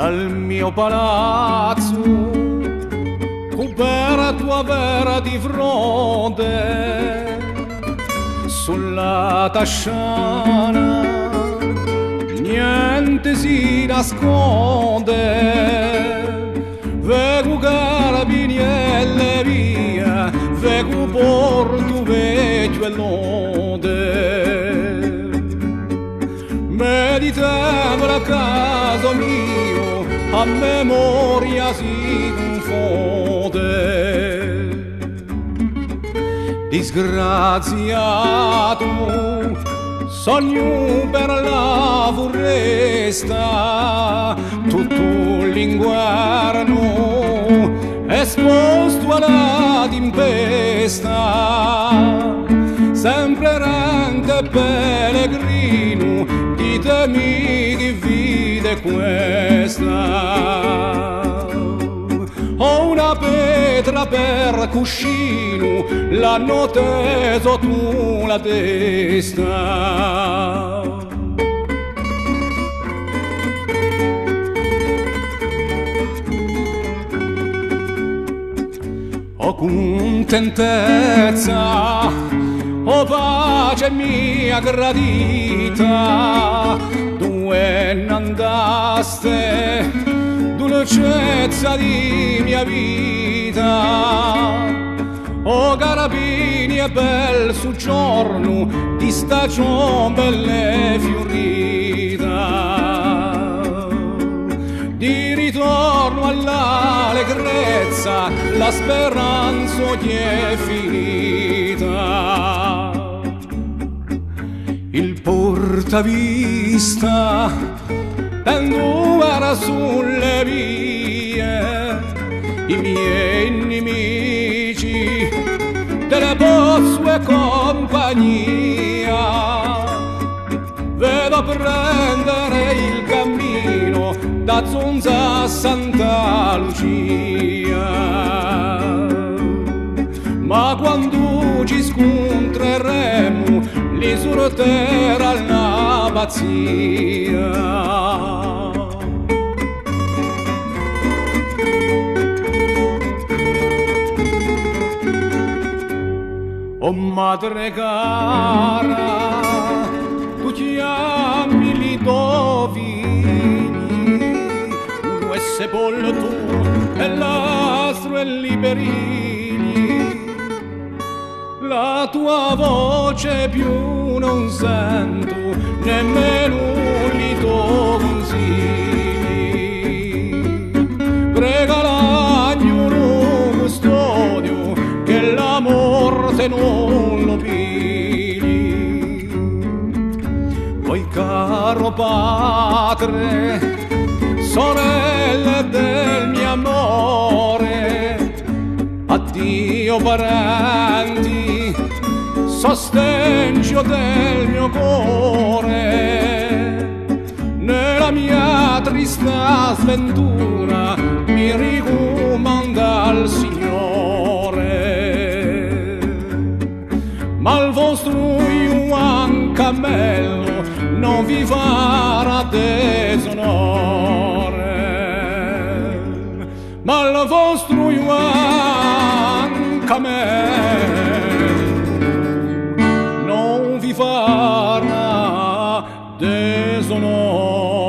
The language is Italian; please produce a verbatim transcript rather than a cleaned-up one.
dal mio palazzo coperto a vera di fronde sulla tasciana niente si nasconde vegu carabiniere via vegu porto vecchio e londe meditavo la casa mio a memoria si confonde disgraziato sogno per la foresta, tutto l'inguarno esposto alla tempesta, sempre errante pellegrino, ditemi chi vita è questa. Ho una pietra per cuscino, l'hanno teso tu la testa. Ho contentezza, ho pace mia gradita, dove n'andaste dolcezza di mia vita, o carabini e bel soggiorno di stagione belle fiorita. Di ritorno all'allegrezza la speranza ti è finita. Il portavista tendeva sulle vie i miei nemici delle bozze compagnia. Vedo prendere il cammino da Zonza a Santa Lucia. Ma quando ci scontreremo li sorterà la pazzia. Oh madre cara, tu chiami li dovini, uno è sepolto e l'altro è liberino. La tua voce più non sento, nemmeno li tuoi consigli. Prega l'agnolo custodio, che la morte non lo pigli. Voi caro padre, sorelle del mio amore, addio parenti, sostegno del mio cuore. Nella mia trista sventura mi ricomanda al Signore. Ma il vostro Ghjuvan camellu non vi farà disonore. Ma il vostro Ghjuvan camellu non vi farà disonore.